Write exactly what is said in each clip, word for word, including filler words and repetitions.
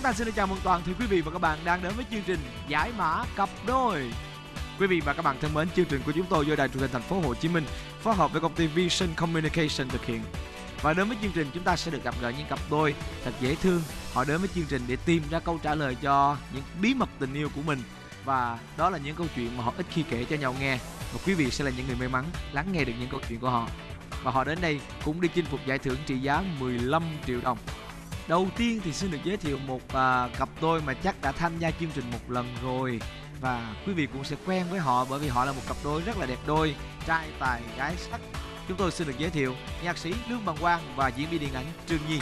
Trấn Thành xin được chào mừng toàn thể quý vị và các bạn đang đến với chương trình Giải Mã Cặp Đôi. Quý vị và các bạn thân mến, chương trình của chúng tôi do Đài Truyền hình Thành phố Hồ Chí Minh phối hợp với công ty Vision Communications thực hiện. Và đến với chương trình, chúng ta sẽ được gặp gỡ những cặp đôi thật dễ thương. Họ đến với chương trình để tìm ra câu trả lời cho những bí mật tình yêu của mình. Và đó là những câu chuyện mà họ ít khi kể cho nhau nghe. Và quý vị sẽ là những người may mắn lắng nghe được những câu chuyện của họ. Và họ đến đây cũng đi chinh phục giải thưởng trị giá mười lăm triệu đồng. Đầu tiên thì xin được giới thiệu một uh, cặp đôi mà chắc đã tham gia chương trình một lần rồi. Và quý vị cũng sẽ quen với họ bởi vì họ là một cặp đôi rất là đẹp đôi, trai tài gái sắc. Chúng tôi xin được giới thiệu nhạc sĩ Lương Bằng Quang và diễn viên điện ảnh Trương Nhi.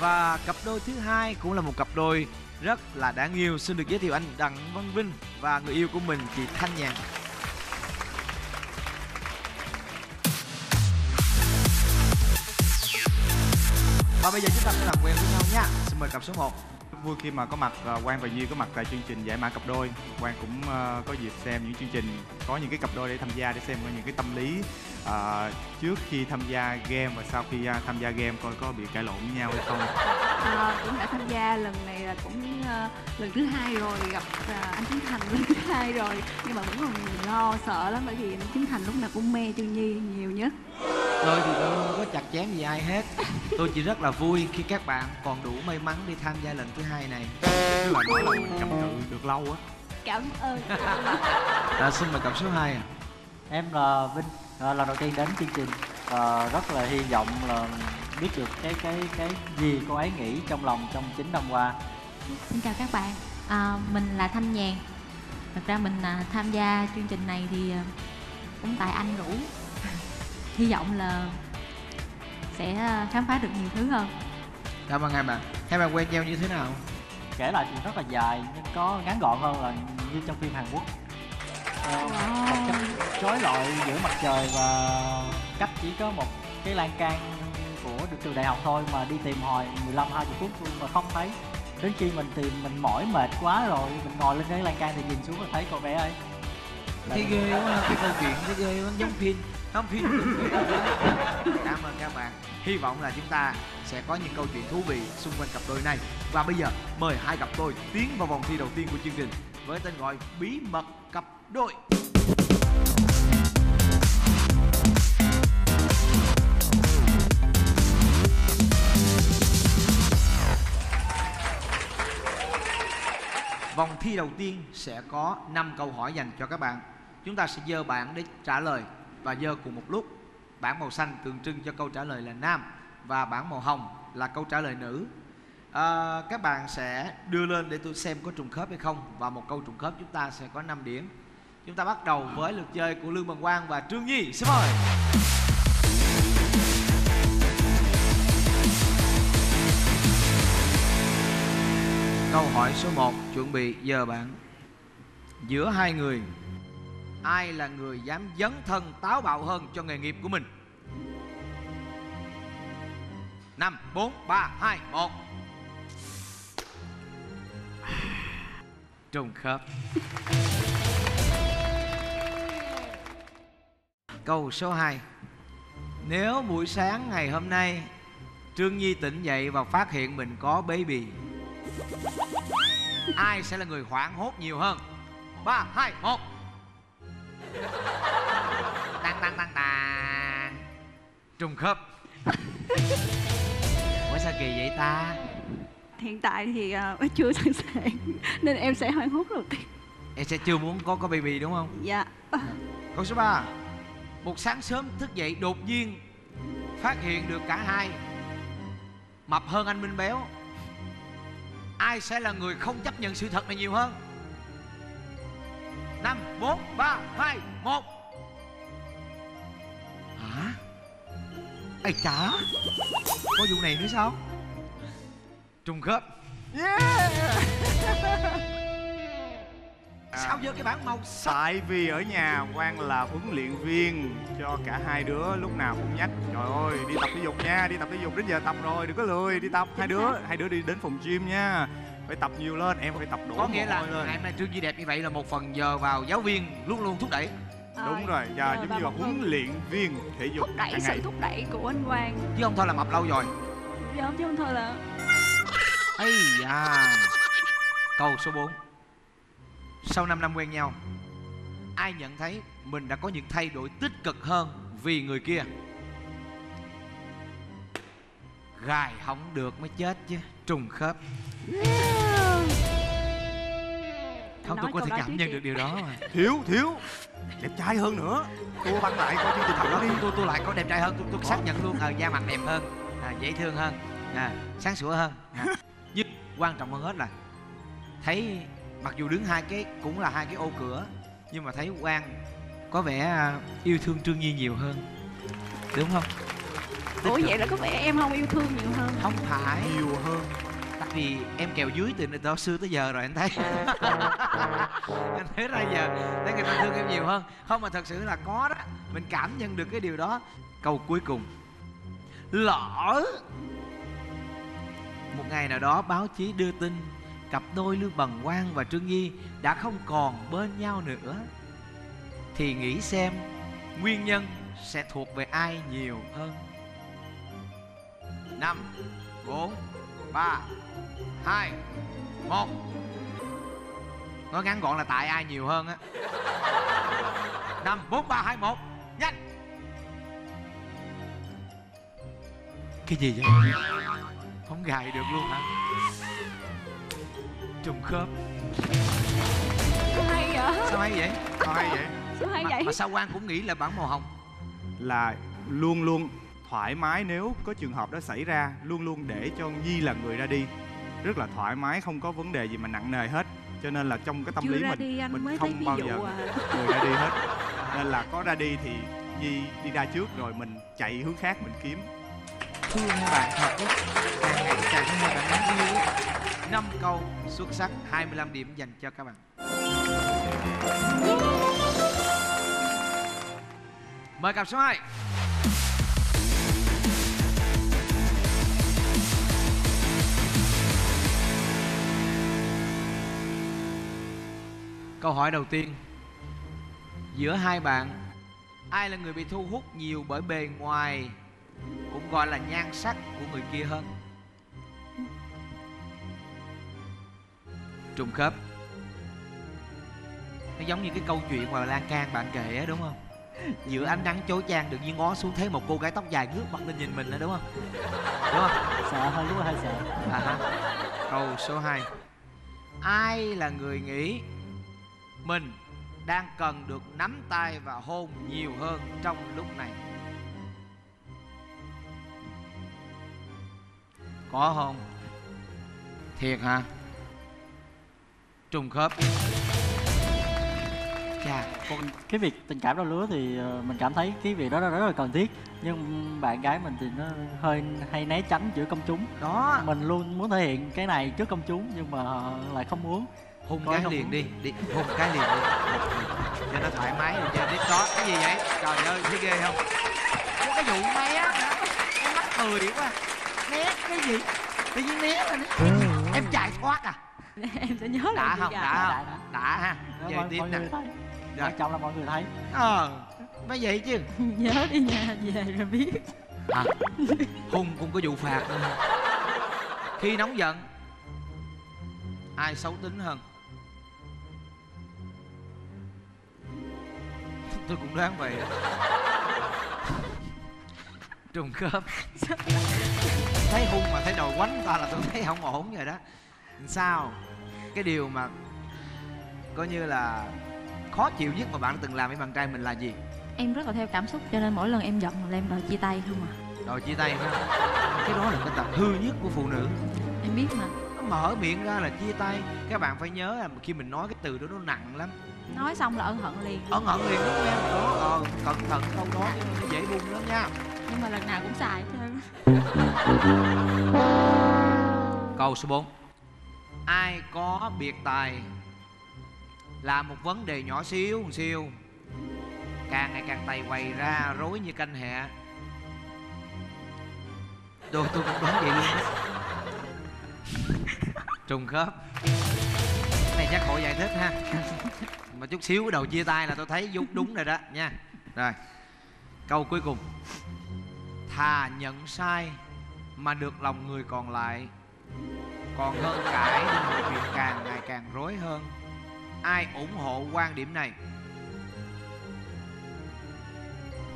Và cặp đôi thứ hai cũng là một cặp đôi rất là đáng yêu. Xin được giới thiệu anh Đặng Văn Vinh và người yêu của mình chị Thanh Nhàn. Và bây giờ chúng ta sẽ làm quen với nhau nha. Xin mời cặp số một. Vui khi mà có mặt, Quang và Duy có mặt tại chương trình Giải Mã Cặp Đôi. Quang cũng uh, có dịp xem những chương trình, có những cái cặp đôi để tham gia, để xem những cái tâm lý uh, trước khi tham gia game và sau khi uh, tham gia game coi có bị cãi lộn với nhau hay không. À, cũng đã tham gia lần này là cũng uh, lần thứ hai rồi, gặp uh, anh Trấn Thành lần thứ hai rồi. Nhưng mà vẫn còn lo sợ lắm bởi vì anh Trấn Thành lúc nào cũng mê Trương Nhi nhiều nhất. Tôi thì tôi không có chặt chém gì ai hết. Tôi chỉ rất là vui khi các bạn còn đủ may mắn đi tham gia lần thứ hai này. Tức là đó là mình cầm cự được lâu á. Cảm ơn. Đã, xin mời cặp số hai à. Em là Vinh, lần đầu tiên đến chương trình và rất là hy vọng là biết được cái cái cái gì cô ấy nghĩ trong lòng trong chín năm qua. Xin chào các bạn, à, mình là Thanh Nhàn. Thật ra mình tham gia chương trình này thì cũng tại anh rủ. Hy vọng là sẽ khám phá được nhiều thứ hơn. Cảm ơn hai bạn. Hai bạn quen nhau như thế nào? Kể lại thì rất là dài nhưng có ngắn gọn hơn là như trong phim Hàn Quốc. Wow. Một cách trói lọi giữa mặt trời và cách chỉ có một cái lan can của trường đại học thôi mà đi tìm hồi mười lăm hai mươi phút mà không thấy. Đến khi mình tìm mình mỏi mệt quá rồi mình ngồi lên cái lan can thì nhìn xuống là thấy cô bé ấy. Thấy ghê quá, cái câu chuyện thấy ghê quá, giống phim. Cảm ơn các bạn. Hy vọng là chúng ta sẽ có những câu chuyện thú vị xung quanh cặp đôi này. Và bây giờ mời hai cặp đôi tiến vào vòng thi đầu tiên của chương trình với tên gọi Bí Mật Cặp Đôi. Vòng thi đầu tiên sẽ có năm câu hỏi dành cho các bạn. Chúng ta sẽ giơ bảng để trả lời và dơ cùng một lúc. Bảng màu xanh tượng trưng cho câu trả lời là nam và bảng màu hồng là câu trả lời nữ. À, các bạn sẽ đưa lên để tôi xem có trùng khớp hay không, và một câu trùng khớp chúng ta sẽ có năm điểm. Chúng ta bắt đầu với lượt chơi của Lương Bằng Quang và Trương Nhi. Xin mời. Câu hỏi số một, chuẩn bị dơ bảng. Giữa hai người, ai là người dám dấn thân táo bạo hơn cho nghề nghiệp của mình? Năm, bốn, ba, hai, một. Trùng khớp. Câu số hai. Nếu buổi sáng ngày hôm nay Trương Nhi tỉnh dậy và phát hiện mình có baby, ai sẽ là người hoảng hốt nhiều hơn? Ba, hai, một. Tăng tăng tăng tăng. Trùng khớp. Ủa sao kỳ vậy ta? Hiện tại thì uh, chưa sẵn sàng nên em sẽ hoảng hốt đầu tiên. Em sẽ chưa muốn có có baby đúng không? Dạ. Câu số ba. Một sáng sớm thức dậy đột nhiên phát hiện được cả hai mập hơn anh Minh béo, ai sẽ là người không chấp nhận sự thật này nhiều hơn? Năm, bốn, ba, hai, một. Hả? Ây chả, có vụ này nữa sao? Trùng khớp. Yeah. Sao vô cái bảng màu xanh? Tại vì ở nhà Quang là huấn luyện viên cho cả hai đứa, lúc nào cũng nhắc trời ơi đi tập thể dục nha, đi tập thể dục, đến giờ tập rồi đừng có lười đi tập. Hai đứa hai đứa đi đến phòng gym nha, phải tập nhiều lên, em phải tập đủ. Có nghĩa là ngày hôm nay Trương Nhi đẹp như vậy là một phần nhờ vào giáo viên luôn luôn thúc đẩy. Đúng rồi, dạ, giống như là huấn luyện viên thể dục. Thúc đẩy sự thúc đẩy của anh Quang. Chứ không thôi là mập lâu rồi. Dạ, chứ không thôi là... Ây da. Câu số bốn. Sau năm năm quen nhau, ai nhận thấy mình đã có những thay đổi tích cực hơn vì người kia? Gài không được mới chết chứ. Trùng khớp. Không, tôi có thể cảm nhận được điều đó mà. Thiếu, thiếu đẹp trai hơn nữa. Tôi băng lại coi chương trình đó đi. Tôi tôi lại có đẹp trai hơn. Tôi tôi xác nhận luôn. À, da mặt đẹp hơn, à, dễ thương hơn, à, sáng sủa hơn. À. Nhưng quan trọng hơn hết là thấy mặc dù đứng hai cái cũng là hai cái ô cửa, nhưng mà thấy Quang có vẻ yêu thương Trương Nhi nhiều hơn, đúng không? Ủa Tích vậy là có vẻ em không yêu thương nhiều hơn? Không phải nhiều hơn. Tại vì em kèo dưới từ từ xưa tới giờ rồi anh thấy. Anh thấy ra giờ thấy người ta thương em nhiều hơn. Không mà thật sự là có đó. Mình cảm nhận được cái điều đó. Câu cuối cùng. Lỡ một ngày nào đó báo chí đưa tin cặp đôi Lương Bằng Quang và Trương Nhi đã không còn bên nhau nữa, thì nghĩ xem nguyên nhân sẽ thuộc về ai nhiều hơn? Năm, bốn, ba, hai, một. Nói ngắn gọn là tại ai nhiều hơn á. Năm, bốn, ba, hai, một. Nhanh. Cái gì vậy? Không gài được luôn hả? Trùng khớp. Sao hay vậy? Sao hay vậy? Sao hay vậy? Sao hay vậy? Mà, mà sao Quang cũng nghĩ là bản màu hồng là luôn luôn thoải mái, nếu có trường hợp đó xảy ra luôn luôn để cho Nhi là người ra đi, rất là thoải mái, không có vấn đề gì mà nặng nề hết, cho nên là trong cái tâm Chưa lý mình đi, mình mới không bao giờ à. người ra đi hết, nên là có ra đi thì Nhi đi ra trước rồi mình chạy hướng khác mình kiếm. Thương bạn thật đấy, càng ngày càng nhiều bạn đáng yêu. Năm câu xuất sắc, hai mươi lăm điểm dành cho các bạn. Mời cặp số hai. Câu hỏi đầu tiên. Giữa hai bạn, ai là người bị thu hút nhiều bởi bề ngoài, cũng gọi là nhan sắc của người kia hơn? Trùng khớp. Nó giống như cái câu chuyện mà lan can bạn kể đúng không? Giữa ánh nắng chói chang, đột nhiên ngó xuống thấy một cô gái tóc dài ngước mặt lên nhìn mình nữa, đúng không? Đúng không? Sợ hơi, đúng hơi sợ. À, câu số hai. Ai là người nghĩ mình đang cần được nắm tay và hôn nhiều hơn trong lúc này? Có không? Thiệt hả? Trùng khớp. Chà, còn cái việc tình cảm đôi lứa thì mình cảm thấy cái việc đó rất là cần thiết, nhưng bạn gái mình thì nó hơi hay né tránh giữa công chúng đó. Mình luôn muốn thể hiện cái này trước công chúng nhưng mà lại không muốn. Hôn cái không? Liền đi, đi hôn cái liền đi cho nó thoải mái rồi chơi tiếp. Đó cái gì vậy? Trời ơi, thấy ghê không? Có cái vụ né nữa, em mắc cười quá. Né cái gì? Tự nhiên né là né. Em chạy thoát à? Em sẽ nhớ lại. Đã không? Đã, đã không? Đã ha. Giờ tiếp nè. Dạ, trong là mọi người thấy. Ờ, nói vậy chứ. Nhớ đi nha, về rồi biết. À, hung cũng có vụ phạt. Khi nóng giận, ai xấu tính hơn? Tôi cũng đoán vậy. Trùng khớp. Thấy hung mà thấy đầu quánh ta là tôi thấy không ổn rồi đó. Sao? Cái điều mà coi như là khó chịu nhất mà bạn đã từng làm với bạn trai mình là gì? Em rất là theo cảm xúc, cho nên mỗi lần em giận là em đòi chia tay không à. Đòi chia tay ha. Cái đó là cái tật hư nhất của phụ nữ. Em biết mà. Mở miệng ra là chia tay. Các bạn phải nhớ là khi mình nói cái từ đó nó nặng lắm. Nói xong là ân hận liền. Ân hận liền đúng không em? Đó, ờ, cẩn thận câu đó chứ dễ buông lắm nha. Nhưng mà lần nào cũng xài chứ. Câu số bốn. Ai có biệt tài là một vấn đề nhỏ xíu một xíu, càng ngày càng tay quầy ra, rối như canh hẹ. Đồ tôi cũng đoán vậy luôn. Trùng khớp. này chắc hội giải thích ha. Mà chút xíu cái đầu chia tay là tôi thấy đúng, đúng rồi đó nha. Rồi câu cuối cùng: thà nhận sai mà được lòng người còn lại, còn hơn cãi nên mọi việc càng ngày càng rối hơn. Ai ủng hộ quan điểm này?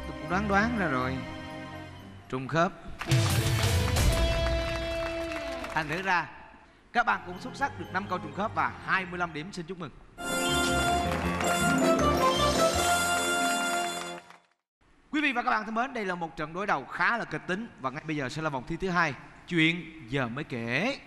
Tôi cũng đoán đoán ra rồi. Trùng khớp. Thành thử ra các bạn cũng xuất sắc được năm câu trùng khớp và hai mươi lăm điểm. Xin chúc mừng. Quý vị và các bạn thân mến, đây là một trận đối đầu khá là kịch tính và ngay bây giờ sẽ là vòng thi thứ hai, chuyện giờ mới kể.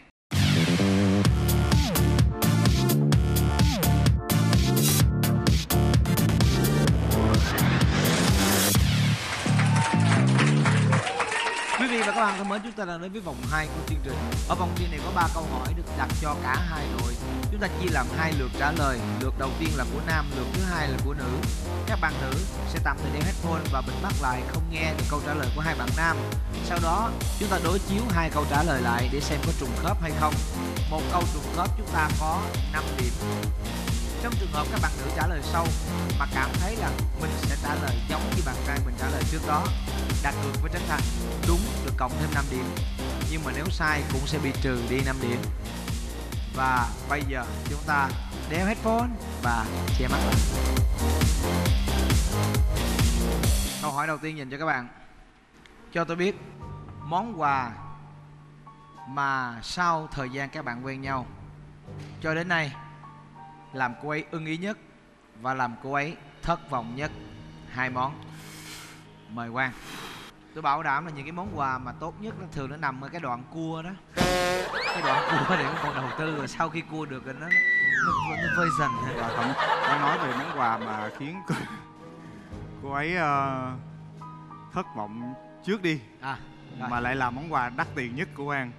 Và các bạn thân mến, chúng ta đang đến với vòng hai của chương trình. Ở vòng thi này có ba câu hỏi được đặt cho cả hai đội. Chúng ta chia làm hai lượt trả lời. Lượt đầu tiên là của nam, lượt thứ hai là của nữ. Các bạn nữ sẽ tạm thời đeo headphone và bịt mắt lại, không nghe được câu trả lời của hai bạn nam. Sau đó chúng ta đối chiếu hai câu trả lời lại để xem có trùng khớp hay không. Một câu trùng khớp chúng ta có năm điểm. Trong trường hợp các bạn nữ trả lời sau mà cảm thấy là mình sẽ trả lời giống như bạn trai mình trả lời trước đó, đặt cược với Trấn Thành, đúng được cộng thêm năm điểm, nhưng mà nếu sai cũng sẽ bị trừ đi năm điểm. Và bây giờ chúng ta đeo headphone và che mắt. Câu hỏi đầu tiên dành cho các bạn: cho tôi biết món quà mà sau thời gian các bạn quen nhau cho đến nay làm cô ấy ưng ý nhất và làm cô ấy thất vọng nhất. Hai món. Mời Quang. Tôi bảo đảm là những cái món quà mà tốt nhất nó thường nó nằm ở cái đoạn cua đó. Cái đoạn cua để con đầu tư rồi sau khi cua được rồi nó nó, nó vơi dần. Con nói về món quà mà khiến cô, cô ấy uh, thất vọng trước đi à, mà lại là món quà đắt tiền nhất của Quang.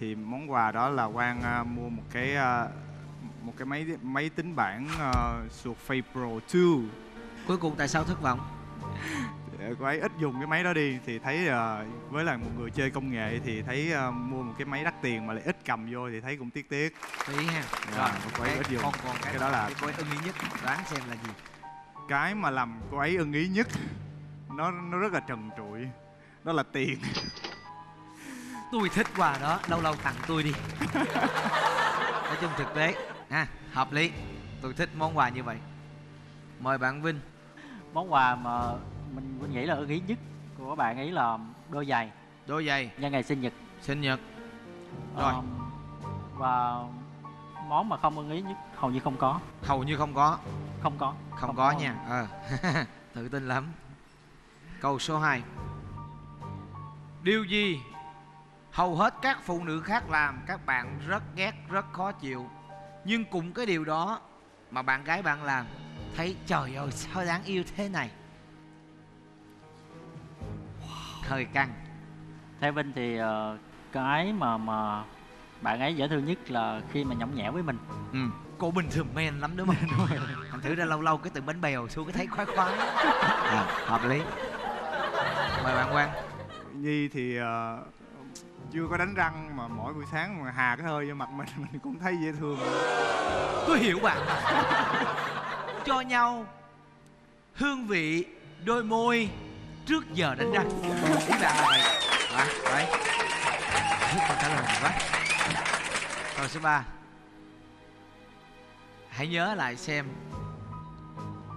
Thì món quà đó là Quang uh, mua một cái uh, một cái máy máy tính bảng uh, Sufai Pro hai. Cuối cùng tại sao thất vọng? Cô ấy ít dùng cái máy đó đi thì thấy uh, với là một người chơi công nghệ thì thấy uh, mua một cái máy đắt tiền mà lại ít cầm vô thì thấy cũng tiếc tiếc. Tí ha. Rồi, cô ấy ít dùng. Còn, còn cái, cái đó là cô ấy ưng ý nhất, đoán xem là gì? Cái mà làm cô ấy ưng ý nhất nó nó rất là trần trụi. Đó là tiền. Tôi thích quà đó, lâu lâu tặng tôi đi. Nói chung thực tế ha, hợp lý. Tôi thích món quà như vậy. Mời bạn Vinh. Món quà mà mình, mình nghĩ là ưng ý nhất của bạn ấy là đôi giày. Đôi giày nhân ngày sinh nhật. Sinh nhật. Rồi à, và món mà không ưng ý nhất hầu như không có. Hầu như không có. Không có. Không, không có, có nha. Ờ. Tự tin lắm. Câu số hai: điều gì hầu hết các phụ nữ khác làm các bạn rất ghét, rất khó chịu, nhưng cùng cái điều đó mà bạn gái bạn làm thấy trời ơi sao đáng yêu thế này? Hơi căng. Theo Vinh thì uh, cái mà mà bạn ấy dễ thương nhất là khi mà nhõng nhẽo với mình. Ừ. Cô bình thường men lắm đúng không? Thành thử ra lâu lâu cái từng bánh bèo xuống cái thấy khoái khoái. À, hợp lý. Mời bạn Quang. Nhi thì uh... chưa có đánh răng mà mỗi buổi sáng mà hà cái hơi vô mặt mình mình cũng thấy dễ thương. Tôi hiểu bạn. Cho nhau hương vị đôi môi trước giờ đánh răng. Ý bạn là vậy. Rồi, rồi. Giúp con trả lời quá. Câu số ba: hãy nhớ lại xem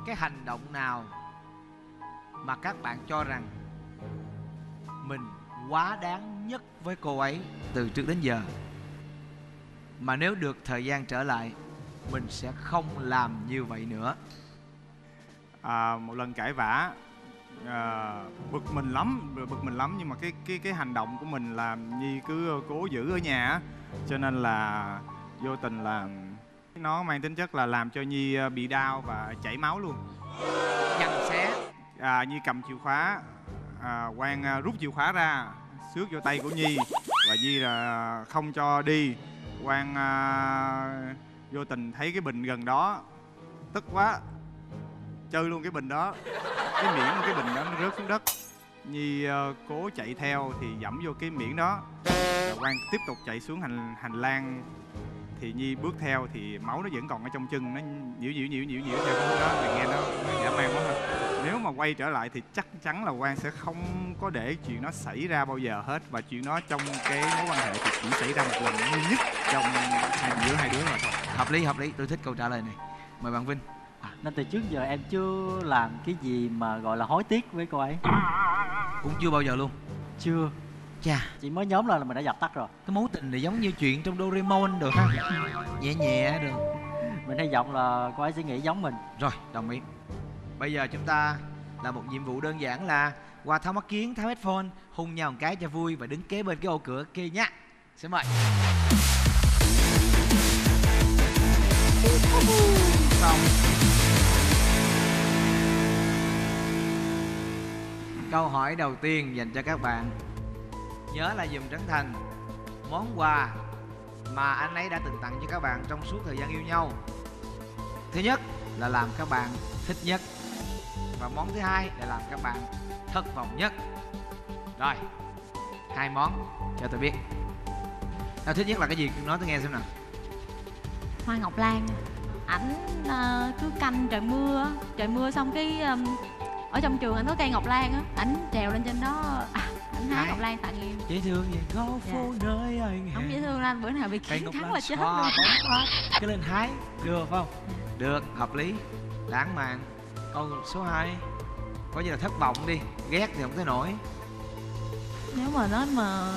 cái hành động nào mà các bạn cho rằng mình quá đáng nhất với cô ấy từ trước đến giờ, mà nếu được thời gian trở lại mình sẽ không làm như vậy nữa. À, một lần cãi vã à, bực mình lắm, bực mình lắm nhưng mà cái cái cái hành động của mình làm Nhi cứ cố giữ ở nhà, cho nên là vô tình là nó mang tính chất là làm cho Nhi bị đau và chảy máu luôn. Giằng xé. À, Nhi cầm chìa khóa. À, Quang rút chìa khóa ra xước vô tay của Nhi và Nhi là không cho đi. Quang à, vô tình thấy cái bình gần đó, tức quá chơi luôn cái bình đó, cái miệng của cái bình đó nó rớt xuống đất. Nhi à, cố chạy theo thì dẫm vô cái miệng đó. Quang tiếp tục chạy xuống hành hành lang thì Nhi bước theo thì máu nó vẫn còn ở trong chân, nó nhiễu nhiễu nhiễu nhiễu nhiễu theo cái hướng đó, mình nghe nó dã man quá thôi. Nếu mà quay trở lại thì chắc chắn là Quang sẽ không có để chuyện nó xảy ra bao giờ hết, và chuyện đó trong cái mối quan hệ thì chỉ xảy ra một lần duy nhất trong hai giữa hai đứa mà thôi. Hợp lý, hợp lý, tôi thích câu trả lời này. Mời bạn Vinh. Nên từ trước giờ em chưa làm cái gì mà gọi là hối tiếc với cô ấy. Cũng chưa bao giờ luôn. Chưa. Chà, chị mới nhóm lên là mình đã dập tắt rồi. Cái mối tình này giống như chuyện trong Doraemon được ha. Nhẹ nhẹ được. Mình hy vọng là cô ấy sẽ nghĩ giống mình. Rồi, đồng ý. Bây giờ chúng ta làm một nhiệm vụ đơn giản là qua tháo mắt kiến, tháo headphone, hung nhau một cái cho vui và đứng kế bên cái ô cửa kia nhá. Xin mời. Xong. Câu hỏi đầu tiên dành cho các bạn. Nhớ là giùm Trấn Thành món quà mà anh ấy đã từng tặng cho các bạn trong suốt thời gian yêu nhau. Thứ nhất là làm các bạn thích nhất, và món thứ hai là làm các bạn thất vọng nhất. Rồi, hai món cho tôi biết. Nào, thích nhất là cái gì? Nói tôi nghe xem nào. Hoa ngọc lan. Ảnh uh, cứ canh trời mưa, trời mưa xong cái um, ở trong trường anh có cây ngọc lan á, ảnh trèo lên trên đó, ảnh hái ngọc lan tặng em. Dễ thương vậy, có phố dạ. Nơi anh. Không dễ thương anh, bữa nào bị kiến thắng là chết luôn. Cái lên hái, được không? Được, hợp lý, lãng mạn. Câu số hai coi như là thất vọng đi, ghét thì không tới nổi. Nếu mà nói mà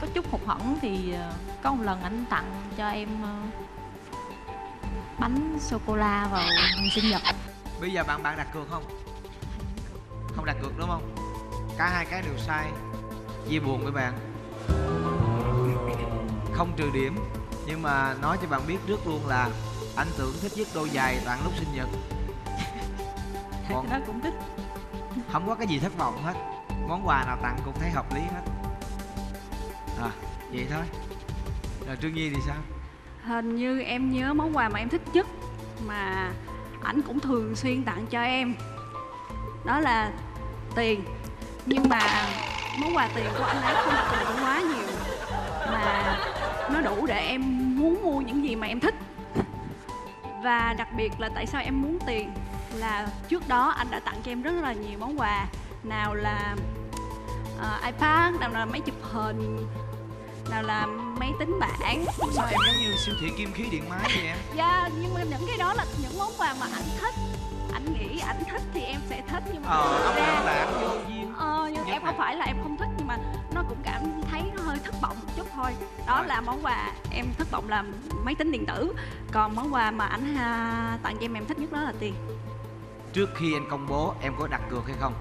có chút hụt hẫng thì có một lần anh tặng cho em bánh sô cô la vào sinh nhật. Bây giờ bạn bạn đặt cược không? Không đặt cược đúng không? Cả hai cái đều sai. Chia buồn với bạn, không trừ điểm, nhưng mà nói cho bạn biết trước luôn là anh tưởng thích nhất đôi giày tặng lúc sinh nhật. Còn đó cũng thích. Không có cái gì thất vọng hết. Món quà nào tặng cũng thấy hợp lý hết. À, vậy thôi. Rồi Trương Nhi thì sao? Hình như em nhớ món quà mà em thích nhất mà ảnh cũng thường xuyên tặng cho em, đó là tiền. Nhưng mà món quà tiền của anh ấy không cần quá nhiều, mà nó đủ để em muốn mua những gì mà em thích. Và đặc biệt là tại sao em muốn tiền là trước đó anh đã tặng cho em rất là nhiều món quà. Nào là uh, iPad, nào là máy chụp hình, nào là máy tính bảng. Sao em giống như siêu thị kim khí điện máy vậy em? Dạ, nhưng mà những cái đó là những món quà mà anh thích. Anh nghĩ anh thích thì em sẽ thích, nhưng mà Ờ, không phải là vô duyên. Ờ, nhưng em không phải là em không thích, nhưng mà nó cũng cảm thấy nó hơi thất vọng một chút thôi. Đó là món quà em thất vọng là máy tính điện tử. Còn món quà mà anh tặng cho em em thích nhất đó là tiền. Trước khi anh công bố, em có đặt cược hay không?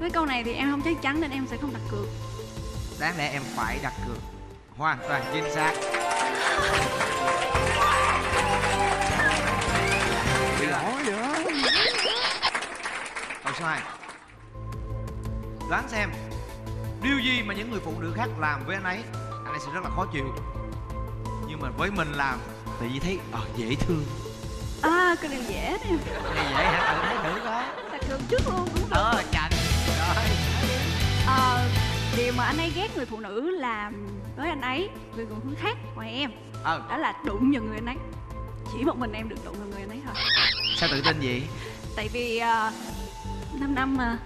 Với câu này thì em không chắc chắn nên em sẽ không đặt cược. Đáng lẽ em phải đặt cược. Hoàn toàn chính xác. Bây giờ câu số hai. Đoán xem điều gì mà những người phụ nữ khác làm với anh ấy, anh ấy sẽ rất là khó chịu, nhưng mà với mình làm thì chỉ thấy ờ, dễ thương. À, cái điều dễ nè. Cái điều dễ hả? Tự thấy thử coi. Đặt cược trước luôn đúng không? Ờ, chạnh. Rồi. Ờ, điều mà anh ấy ghét người phụ nữ làm với anh ấy, người phụ nữ khác ngoài em, ừ. đó là đụng vào người anh ấy. Chỉ một mình em được đụng vào người anh ấy thôi. Sao tự tin vậy? Tại vì uh, năm năm mà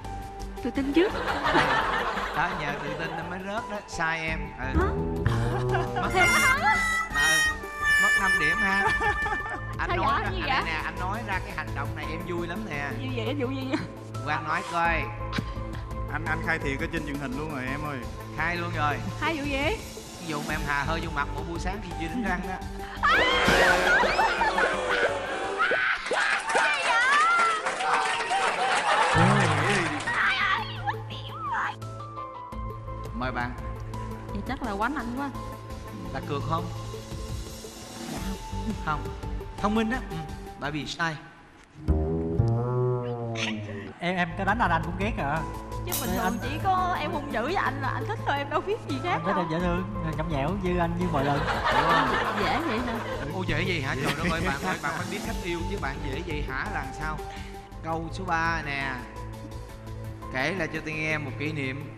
tự tin trước. Đó, nhờ tự tin em mới rớt đó. Sai em. Ừ. Mất năm, mất năm điểm ha. Anh sao nói ra, anh vậy? Nè, anh nói ra cái hành động này em vui lắm nè. Như vậy vụ gì vậy? Quang nói coi. Anh anh khai thiệt ở trên truyền hình luôn rồi em ơi. Khai luôn rồi. Khai vụ gì? Ví dụ mà em hà hơi vô mặt mỗi buổi sáng khi chưa đánh răng đó. Mời bạn. Vậy chắc là quánh anh quá. Đặt cược không? Dạ không. Không. Thông minh đó. Ừ. Bởi vì sai. Em em cái đánh là anh cũng ghét à. Chứ bình thường anh... chỉ có em hung dữ với anh là anh thích thôi, em đâu biết gì khác. Anh thích đâu. Em dễ thương, nhõng nhẽo như anh như mọi lần. Dễ vậy hả? Ô dễ gì hả? Trời đất ơi bạn ơi, bạn phải biết cách yêu chứ bạn dễ vậy hả là sao? Câu số ba nè. Kể lại cho tôi nghe một kỷ niệm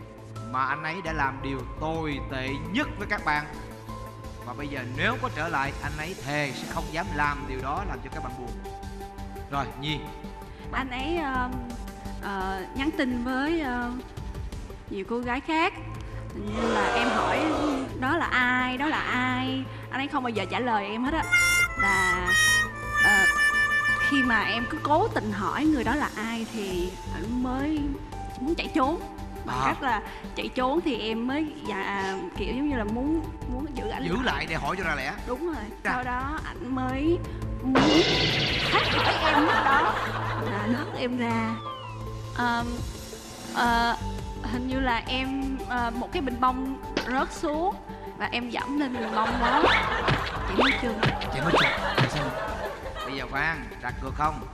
mà anh ấy đã làm điều tồi tệ nhất với các bạn, Và bây giờ nếu có trở lại, anh ấy thề sẽ không dám làm điều đó, làm cho các bạn buồn. Rồi, Nhi. Anh ấy uh, uh, nhắn tin với uh, nhiều cô gái khác. Như là em hỏi đó là ai, đó là ai, anh ấy không bao giờ trả lời em hết á. Và uh, khi mà em cứ cố tình hỏi người đó là ai thì anh mới muốn chạy trốn. Bằng à. cách là chạy trốn thì em mới dạ, kiểu giống như là muốn muốn giữ ảnh Giữ lại, lại để hỏi cho ra lẽ. Đúng rồi. Ra. Sau đó ảnh mới muốn hát hỏi em lúc đó là lớn em ra. uh, uh, Hình như là em uh, một cái bình bông rớt xuống và em dẫm lên bình bông đó. Chị mới chừng Chị mới chừng Bây giờ khoan, đặt cược không?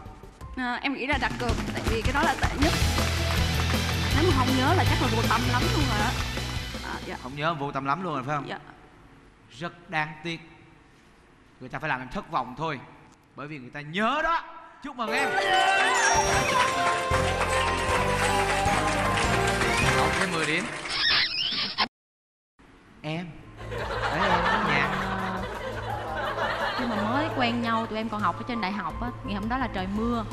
À, em nghĩ là đặt cược, tại vì cái đó là tệ nhất. Nếu mà không nhớ là chắc là vô tâm lắm luôn rồi đó. À, dạ. Không nhớ vô tâm lắm luôn rồi phải không? Dạ. Rất đáng tiếc. Người ta phải làm em thất vọng thôi, bởi vì người ta nhớ đó. Chúc mừng em. Cộng thêm mười điểm. Em Để em đến nhà. Khi mà mới quen nhau, tụi em còn học ở trên đại học á. Ngày hôm đó là trời mưa.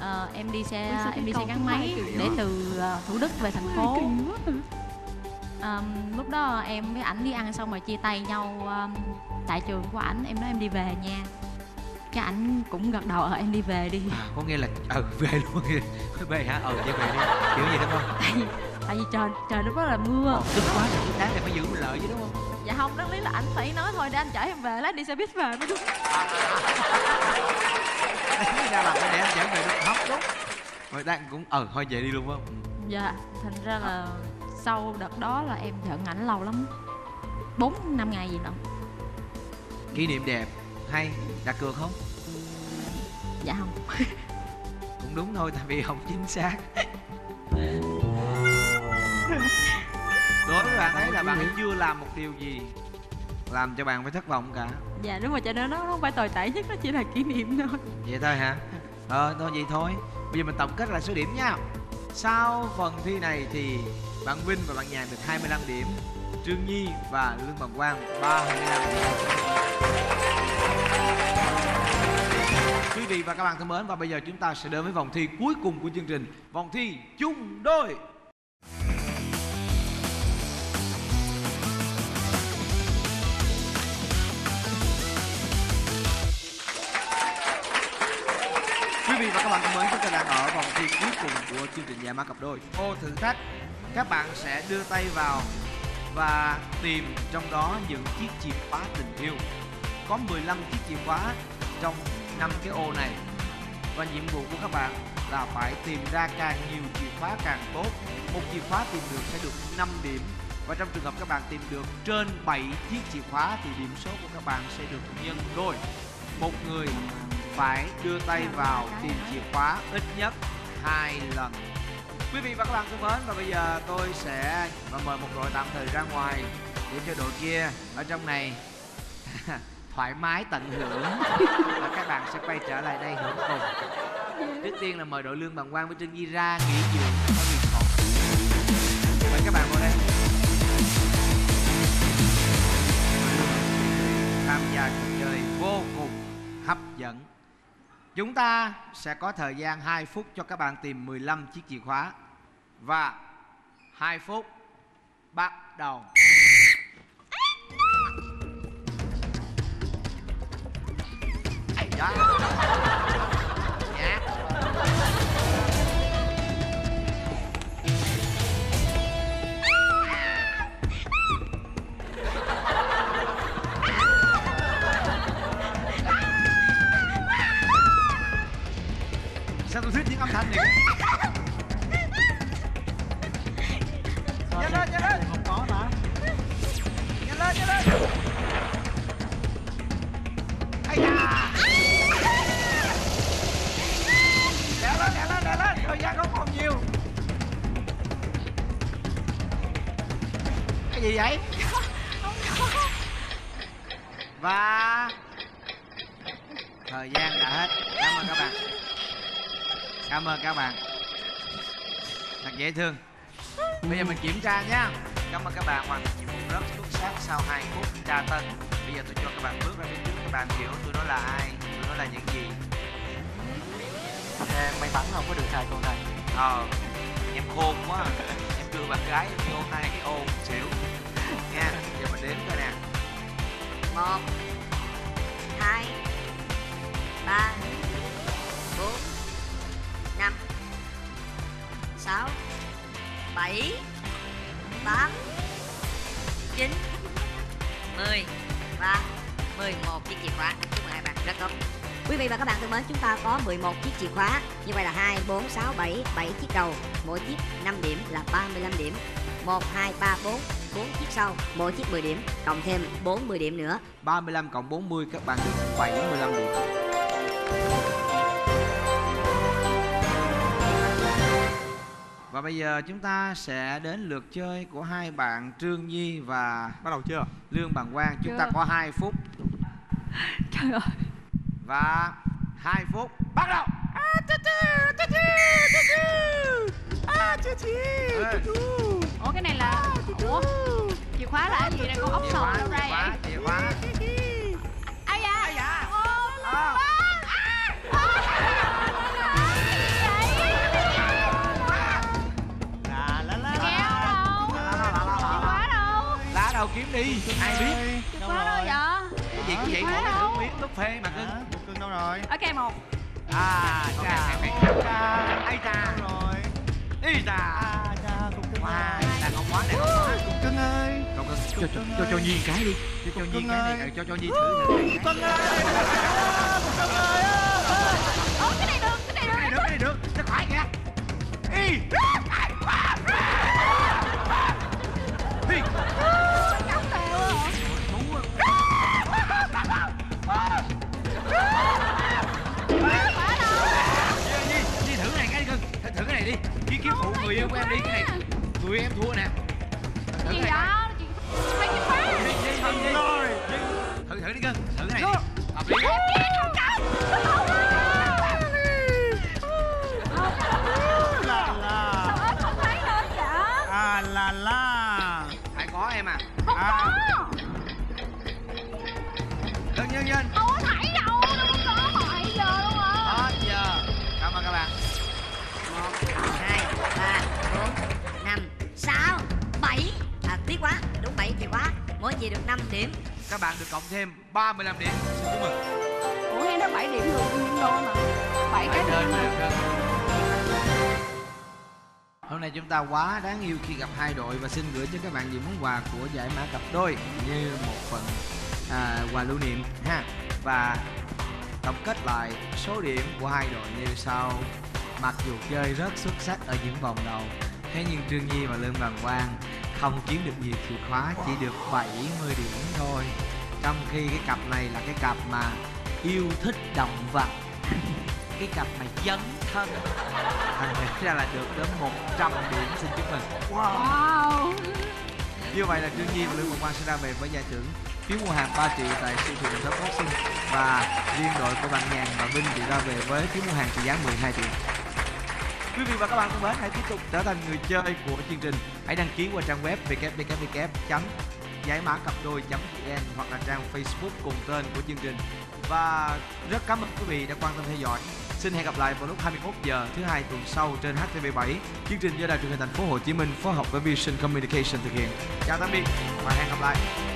à, Em đi xe em đi xe gắn máy để từ Thủ Đức về thành phố. à, Lúc đó em với ảnh đi ăn xong rồi chia tay nhau tại trường của ảnh. Em nói em đi về nha, cái ảnh cũng gật đầu ở em đi về đi. À, có nghĩa là ờ về luôn về hả? Ờ về về đi kiểu gì đúng không? Tại vì tại vì trời trời lúc đó là mưa. Ờ, tức quá đáng là phải giữ mình lợi chứ đúng không? Dạ không, đáng lý là ảnh phải nói thôi để anh chở em về, lát đi xe buýt về mới đúng. À, à. Ra là phải để anh chở về đúng không? Đúng. Rồi đang cũng ờ thôi về đi luôn không? Dạ, thành ra là à. sau đợt đó là em giận ảnh lâu lắm, bốn năm ngày gì đâu. Kỷ niệm đẹp hay. Đặt cược không? Dạ không. Cũng đúng thôi, tại vì không chính xác. Đối với bạn ấy là bạn ấy chưa làm một điều gì làm cho bạn phải thất vọng cả. Dạ đúng rồi, cho nên nó không phải tồi tệ nhất, nó chỉ là kỷ niệm thôi. Vậy thôi hả? Ờ, thôi vậy thôi. Bây giờ mình tổng kết lại số điểm nha. Sau phần thi này thì bạn Vinh và bạn Nhàn được hai mươi lăm điểm, Trương Nhi và Lương Bằng Quang ba mươi lăm điểm. Quý vị và các bạn thân mến, và bây giờ chúng ta sẽ đến với vòng thi cuối cùng của chương trình, vòng thi chung đôi. Quý vị và các bạn thân mến, chúng ta đang ở vòng thi cuối cùng của chương trình Giải Mã Cặp Đôi. Ô thử thách, các bạn sẽ đưa tay vào và tìm trong đó những chiếc chìa khóa tình yêu. Có mười lăm chiếc chìa khóa trong năm cái ô này, và nhiệm vụ của các bạn là phải tìm ra càng nhiều chìa khóa càng tốt. Một chìa khóa tìm được sẽ được năm điểm, và trong trường hợp các bạn tìm được trên bảy chiếc chìa khóa thì điểm số của các bạn sẽ được nhân đôi. Một người phải đưa tay vào tìm chìa khóa ít nhất hai lần. Quý vị và các bạn thân mến, và bây giờ tôi sẽ và mời một đội tạm thời ra ngoài để cho đội kia ở trong này thoải mái tận hưởng, và các bạn sẽ quay trở lại đây hưởng cùng. Trước tiên là mời đội Lương Bằng Quang với Trương Nhi ra nghỉ dưỡng ở biệt phòng. Mời các bạn vào đây tham gia cuộc chơi vô cùng hấp dẫn. Chúng ta sẽ có thời gian hai phút cho các bạn tìm mười lăm chiếc chìa khóa, và hai phút bắt đầu. Đó. Dạ. Sao tôi thích những âm thanh này? Nhanh lên, nhanh lên. Không có mà. Nhanh lên, nhanh lên. Ây da. Thời gian không còn nhiều. Cái gì vậy? Và thời gian đã hết. Cảm ơn các bạn. Cảm ơn các bạn. Thật dễ thương. Bây giờ mình kiểm tra nha. Cảm ơn các bạn hoàn thành nhiệm vụ rất xuất sắc sau hai phút tra tấn. Bây giờ tôi cho các bạn bước ra phía trước, các bạn hiểu tôi nói là ai, tôi nói là những gì. Ê, may mắn không có được xài câu này. Ờ, em khôn quá. Em đưa bạn gái vô hai cái ô một xỉu. Nha, giờ mình đếm coi nè. Một, hai, ba, bốn, năm, sáu, bảy, tám, chín, mười và mười một chiếc chìa khóa. Chúc mừng hai bạn, rất tốt. Quý vị và các bạn thân mến, chúng ta có mười một chiếc chìa khóa. Như vậy là hai, bốn, sáu, bảy, bảy chiếc đầu. Mỗi chiếc năm điểm là ba mươi lăm điểm. Một, hai, ba, bốn, bốn chiếc sau. Mỗi chiếc mười điểm, cộng thêm bốn mươi điểm nữa. Ba mươi lăm cộng bốn mươi, các bạn được bảy mươi lăm điểm. Và bây giờ chúng ta sẽ đến lượt chơi của hai bạn Trương Nhi và... Bắt đầu chưa? Lương Bằng Quang. Chúng chưa. Ta có hai phút. Trời ơi. Và hai phút bắt đầu. Ủa cái này là... Ủa? Chìa khóa là gì này? Con option đâu ra vậy? Chìa khóa. Ai da? Ai da? Lá đâu kiếm đi? Ai biết? Chìa khóa đâu vậy? Cái gì cũng vậy thôi, không biết túp phê mà cưng. Đâu rồi? Ở cây một. À, cha. Ai cha rồi. Đi cha. Quá, ta không quá này không quá. Cưng ơi. Cậu cho cho cho Nhi cái đi. Cho cho Nhi cái này, cho cho Nhi thử. Cưng ơi. Cưng ơi. Ơ cái này được, cái này được. Cái này được, cái này được. Kìa. Đi. Người yêu của em đi cái này. Người em thua nè. Gì đó? Thầy cái khóa. Thử thử đi cưng. Thử cái này. Hợp lý. La la. Sao ớt không thấy nữa vậy? À la la. Phải có em à. Không có. Đừng nhân nhân. Không có thấy đâu. Nó cũng có mọi giờ luôn á. Hết giờ. Cảm ơn các bạn. Một, hai, ba, bốn, năm, sáu, bảy. À, tiếc quá, đúng bảy chìa khóa. Mỗi chìa được năm điểm. Các bạn được cộng thêm ba mươi lăm điểm. Xin chúc mừng. Ủa hay nó bảy điểm được nguyên đô mà. bảy cái đơn mà. Hôm nay chúng ta quá đáng yêu khi gặp hai đội. Và xin gửi cho các bạn những món quà của giải mã cặp đôi như một phần à, quà lưu niệm ha. Và tổng kết lại số điểm của hai đội như sau. Mặc dù chơi rất xuất sắc ở những vòng đầu, thế nhưng Trương Nhi và Lương Bằng Quang không kiếm được nhiều chìa khóa, chỉ được bảy mươi điểm thôi. Trong khi cái cặp này là cái cặp mà yêu thích động vật, cái cặp mà dấn thân, thành thử ra là được đến một trăm điểm. Xin chúc mừng. Wow. Như vậy là Trương Nhi và Lương Bằng Quang sẽ ra về với giải thưởng phiếu mua hàng ba triệu tại siêu thị Shop Boxing. Và riêng đội của bạn Nhàn và Vinh thì ra về với phiếu mua hàng trị giá mười hai triệu. Quý vị và các bạn thân mến, hãy tiếp tục trở thành người chơi của chương trình. Hãy đăng ký qua trang web w w w chấm giải mã cặp đôi chấm v n hoặc là trang Facebook cùng tên của chương trình. Và rất cảm ơn quý vị đã quan tâm theo dõi. Xin hẹn gặp lại vào lúc hai mươi mốt giờ thứ hai tuần sau trên H T V bảy. Chương trình do Đài truyền hình Thành phố Hồ Chí Minh phối hợp với Vision Communications thực hiện. Chào tạm biệt và hẹn gặp lại.